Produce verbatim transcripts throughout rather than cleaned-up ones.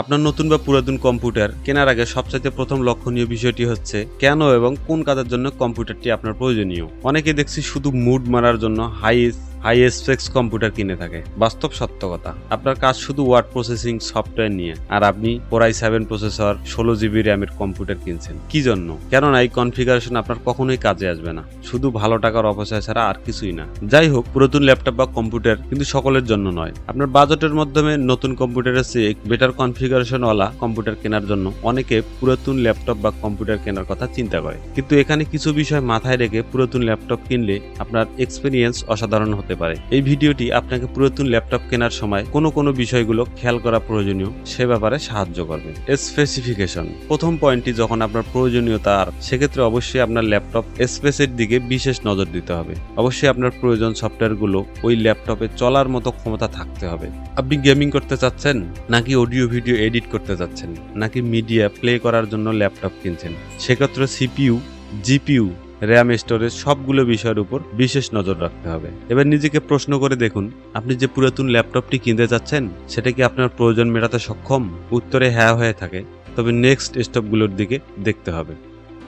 আপনার নতুন বা পুরাতন কম্পিউটার কেনার আগে সবচাইতে প্রথম লক্ষণীয় বিষয়টি হচ্ছে কেন এবং কোন কাজের জন্য কম্পিউটারটি আপনার প্রয়োজনীয়। অনেকে দেখছি শুধু মুড মারার জন্য হাই হাই স্পেক্স কম্পিউটার কিনে থাকে। বাস্তব সত্য কথা, আপনার কাজ শুধু ওয়ার্ড প্রসেসিং সফটওয়্যার নিয়ে, আর আপনি কোর আই সেভেন প্রসেসর ষোলো জিবি র্যামের কম্পিউটার কিনছেন কি জন্য? কেননা এই কনফিগারেশন আপনার কখনোই কাজে আসবে না, শুধু ভালো টাকার অপচয় ছাড়া আর কিছুই না। যাই হোক, পুরাতন ল্যাপটপ বা কম্পিউটার কিন্তু সকলের জন্য নয়। আপনার বাজেটের মাধ্যমে নতুন কম্পিউটারের চেয়ে বেটার কনফিগারেশনওয়ালা কম্পিউটার কেনার জন্য অনেকে পুরাতন ল্যাপটপ বা কম্পিউটার কেনার কথা চিন্তা করে, কিন্তু এখানে কিছু বিষয় মাথায় রেখে পুরাতন ল্যাপটপ কিনলে আপনার এক্সপিরিয়েন্স অসাধারণ হতে পারে। এই ভিডিওটি আপনাকে পুরাতন ল্যাপটপ কেনার সময় কোন কোন বিষয়গুলো খেয়াল করা প্রয়োজনীয় সে ব্যাপারে সাহায্য করবে। স্পেসিফিকেশন, প্রথম পয়েন্টটি যখন আপনার প্রয়োজনীয়তা, আর সেক্ষেত্রে অবশ্যই আপনার ল্যাপটপ স্পেসের দিকে বিশেষ নজর দিতে হবে। অবশ্যই আপনার প্রয়োজন সফটওয়্যারগুলো ওই ল্যাপটপে চলার মতো ক্ষমতা থাকতে হবে। আপনি গেমিং করতে চাচ্ছেন, নাকি অডিও ভিডিও এডিট করতে চাচ্ছেন, নাকি মিডিয়া প্লে করার জন্য ল্যাপটপ কিনছেন, সেক্ষেত্রে সিপিইউ, জিপিইউ, র্যাম, স্টোরেজ সবগুলো বিষয়ের উপর বিশেষ নজর রাখতে হবে। এবার নিজেকে প্রশ্ন করে দেখুন, আপনি যে পুরাতন ল্যাপটপটি কিনতে চাচ্ছেন সেটা কি আপনার প্রয়োজন মেটাতে সক্ষম? উত্তরে হ্যাঁ হয়ে থাকে, তবে নেক্সট স্টেপগুলোর দিকে দেখতে হবে।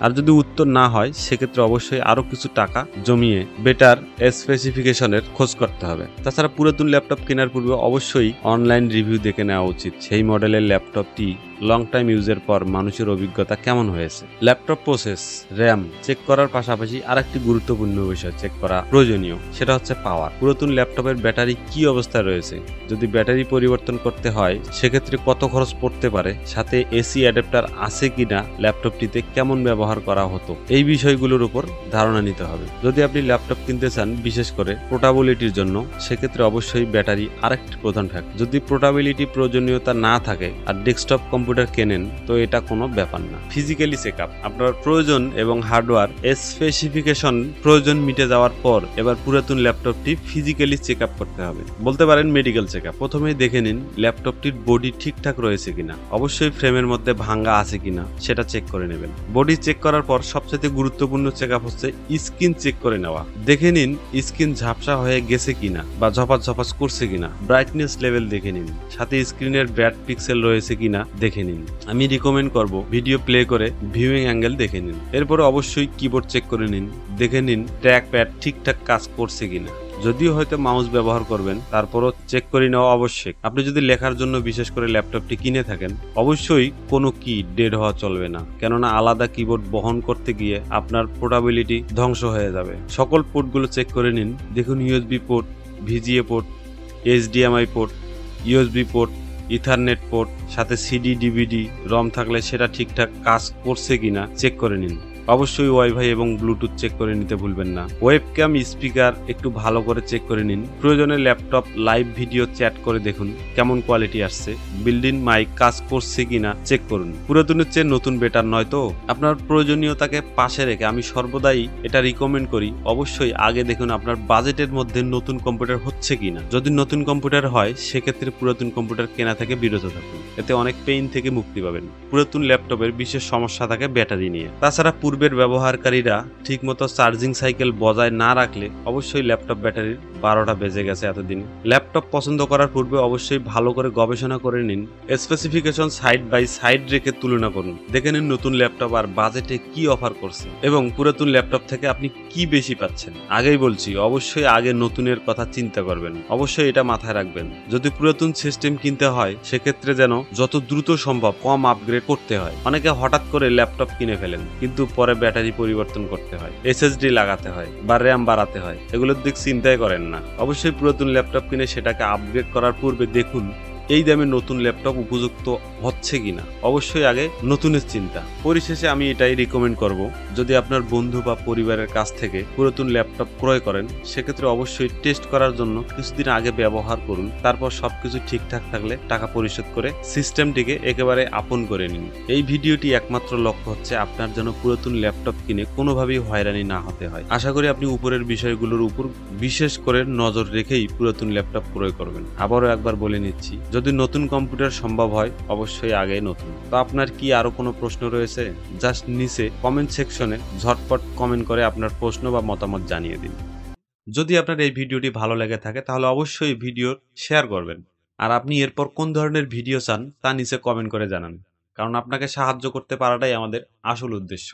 আর যদি উত্তর না হয়, সেক্ষেত্রে অবশ্যই আরও কিছু টাকা জমিয়ে বেটার স্পেসিফিকেশনের খোঁজ করতে হবে। তাছাড়া পুরাতন ল্যাপটপ কেনার পূর্বে অবশ্যই অনলাইন রিভিউ দেখে নেওয়া উচিত। সেই মডেলের ল্যাপটপটি লং টাইম ইউজের পর মানুষের অভিজ্ঞতা কেমন হয়েছে। ল্যাপটপ প্রসেস, র্যাম চেক করার পাশাপাশি আরেকটি গুরুত্বপূর্ণ বিষয় চেক করা প্রয়োজনীয়, সেটা হচ্ছে পাওয়ার। পুরাতন ল্যাপটপের ব্যাটারি কি অবস্থায় রয়েছে, যদি ব্যাটারি পরিবর্তন করতে হয় সেক্ষেত্রে কত খরচ পড়তে পারে, সাথে এসি অ্যাডাপ্টার আছে কিনা, ল্যাপটপটিতে কেমন ব্যবহার করা হতো, এই বিষয়গুলোর উপর ধারণা নিতে হবে। যদি আপনি ল্যাপটপ কিনতে চান বিশেষ করে পোর্টাবিলিটির জন্য, সেক্ষেত্রে অবশ্যই ব্যাটারি আরেকটি প্রধান ফ্যাক্টর। যদি পোর্টাবিলিটি প্রয়োজনীয়তা না থাকে আর ডেস্কটপ কম কম্পিউটার কেনেন তো এটা কোনো ব্যাপার না। ফিজিক্যালি চেক আপ, আপনার প্রয়োজন এবং হার্ডওয়্যার স্পেসিফিকেশন প্রয়োজন মিটে যাওয়ার পর এবার পুরাতন ল্যাপটপটি ফিজিক্যালি চেক আপ করতে হবে। বলতে পারেন মেডিকেল চেক আপ। প্রথমেই দেখে নিন ল্যাপটপটির বডি ঠিকঠাক রয়েছে কিনা, অবশ্যই ফ্রেমের মধ্যে ভাঙ্গা আছে কিনা সেটা চেক করে নেবেন। বডি চেক করার পর সবচেয়ে গুরুত্বপূর্ণ চেক আপ হচ্ছে স্ক্রিন চেক করে নেওয়া। দেখে নিন স্ক্রিন ঝাপসা হয়ে গেছে কিনা বা ঝপাস ঝপাস করছে কিনা। ব্রাইটনেস লেভেল দেখে নিন, সাথে স্ক্রিনের ব্যাড পিক্সেল রয়েছে কিনা দেখে নিন। আমি রিকমেন্ড করব ভিডিও প্লে করে ভিউইং অ্যাঙ্গেল দেখে নিন। এরপরে অবশ্যই কিবোর্ড চেক করে নিন, দেখে নিন ট্র্যাক প্যাড ঠিকঠাক কাজ করছে কিনা। যদিও হয়তো মাউস ব্যবহার করবেন, তারপরও চেক করে নেওয়া আবশ্যক। আপনি যদি লেখার জন্য বিশেষ করে ল্যাপটপটি কিনে থাকেন, অবশ্যই কোনো কি ডেড হওয়া চলবে না, কেননা আলাদা কিবোর্ড বহন করতে গিয়ে আপনার পোর্টাবিলিটি ধ্বংস হয়ে যাবে। সকল পোর্টগুলো চেক করে নিন। দেখুন USB port, VGA port, HDMI port, USB port, ethernet port, সাথে সিডি, ডিভিডি, রম থাকলে সেটা ঠিকঠাক কাজ করছে কিনা চেক করে নিন। অবশ্যই ওয়াইফাই এবং ব্লুটুথ চেক করে নিতে ভুলবেন না। ওয়েবক্যাম, স্পিকার একটু ভালো করে চেক করে নিন। প্রয়োজনে ল্যাপটপ লাইভ ভিডিও চ্যাট করে দেখুন কেমন কোয়ালিটি আসছে। বিল্ট ইন মাইক কাজ করছে কিনা চেক করুন। পুরাতনের চেয়ে নতুন বেটার নয় তো? আপনার প্রয়োজনীয়তাকে পাশে রেখে আমি সর্বদাই এটা রিকমেন্ড করি, অবশ্যই আগে দেখুন আপনার বাজেটের মধ্যে নতুন কম্পিউটার হচ্ছে কিনা। যদি নতুন কম্পিউটার হয় সেক্ষেত্রে পুরাতন কম্পিউটার কেনা থেকে বিরত থাকুন, এতে অনেক পেইন থেকে মুক্তি পাবেন। পুরাতন ল্যাপটপের বিশেষ সমস্যা থাকে ব্যাটারি নিয়ে। তাছাড়া পূর্বের ব্যবহারকারীরা ঠিকমতো চার্জিং সাইকেল বজায় না রাখলে অবশ্যই ল্যাপটপ ব্যাটারির বারোটা বেজে গেছে এতদিন। ল্যাপটপ পছন্দ করার পূর্বে অবশ্যই ভালো করে গবেষণা করে নিন। স্পেসিফিকেশন সাইড বাই সাইড রেখে তুলনা করুন। দেখে নিন নতুন ল্যাপটপ আর বাজেটে কি অফার করছে এবং পুরাতন ল্যাপটপ থেকে আপনি কি বেশি পাচ্ছেন। আগেই বলছি অবশ্যই আগে নতুনের কথা চিন্তা করবেন, অবশ্যই এটা মাথায় রাখবেন। যদি পুরাতন সিস্টেম কিনতে হয় সেক্ষেত্রে যেন যত দ্রুত সম্ভব কম আপগ্রেড করতে হয়। অনেকে হঠাৎ করে ল্যাপটপ কিনে ফেলেন, কিন্তু পরে ব্যাটারি পরিবর্তন করতে হয়, এসএসডি লাগাতে হয় বা র্যাম বাড়াতে হয়, এগুলোর দিক চিন্তাই করেন না। অবশ্যই পুরাতন ল্যাপটপ কিনে সেটাকে আপগ্রেড করার পূর্বে দেখুন এই দামে নতুন ল্যাপটপ উপযুক্ত হচ্ছে কিনা। অবশ্যই আগে নতুনের চিন্তা। পরিশেষে আমি এটাই রিকমেন্ড করব, যদি আপনার বন্ধু বা পরিবারের কাছ থেকে পুরাতন ল্যাপটপ ক্রয় করেন সেক্ষেত্রে অবশ্যই টেস্ট করার জন্য কিছুদিন আগে ব্যবহার করুন। তারপর সবকিছু ঠিকঠাক থাকলে টাকা পরিশোধ করে সিস্টেমটিকে একেবারে আপন করে নিন। এই ভিডিওটি একমাত্র লক্ষ্য হচ্ছে আপনার যেন পুরাতন ল্যাপটপ কিনে কোনোভাবেই হয়রানি না হতে হয়। আশা করি আপনি উপরের বিষয়গুলোর উপর বিশেষ করে নজর রেখেই পুরাতন ল্যাপটপ ক্রয় করবেন। আবারও একবার বলে নিচ্ছি, যদি নতুন কম্পিউটার সম্ভব হয় অবশ্যই আগে নতুন। তো আপনার কি আরো কোনো প্রশ্ন রয়েছে? জাস্ট নিচে কমেন্ট সেকশনে ঝটপট কমেন্ট করে আপনার প্রশ্ন বা মতামত জানিয়ে দিন। যদি আপনার এই ভিডিওটি ভালো লেগে থাকে তাহলে অবশ্যই ভিডিও শেয়ার করবেন। আর আপনি এরপর কোন ধরনের ভিডিও চান তা নিচে কমেন্ট করে জানান, কারণ আপনাকে সাহায্য করতে পারাটাই আমাদের আসল উদ্দেশ্য।